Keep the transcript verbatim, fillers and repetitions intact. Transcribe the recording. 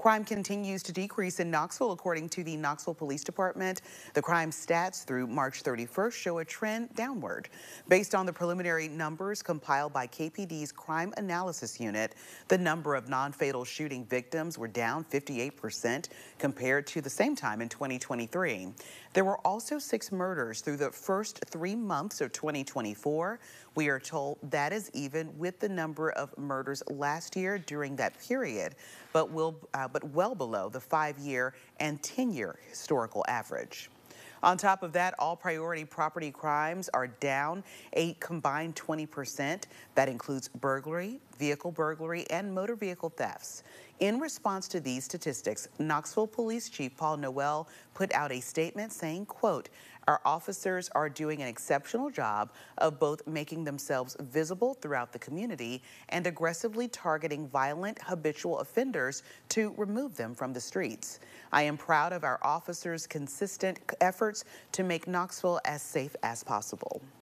Crime continues to decrease in Knoxville, according to the Knoxville Police Department. The crime stats through March thirty-first show a trend downward. Based on the preliminary numbers compiled by K P D's Crime Analysis Unit, the number of non-fatal shooting victims were down fifty-eight percent compared to the same time in twenty twenty-three. There were also six murders through the first three months of twenty twenty-four. We are told that is even with the number of murders last year during that period, but will uh, but well below the five-year and ten-year historical average. On top of that, all priority property crimes are down a combined twenty percent. That includes burglary, vehicle burglary, and motor vehicle thefts. In response to these statistics, Knoxville Police Chief Paul Noel put out a statement saying, quote, "Our officers are doing an exceptional job of both making themselves visible throughout the community and aggressively targeting violent, habitual offenders to remove them from the streets. I am proud of our officers' consistent efforts to make Knoxville as safe as possible."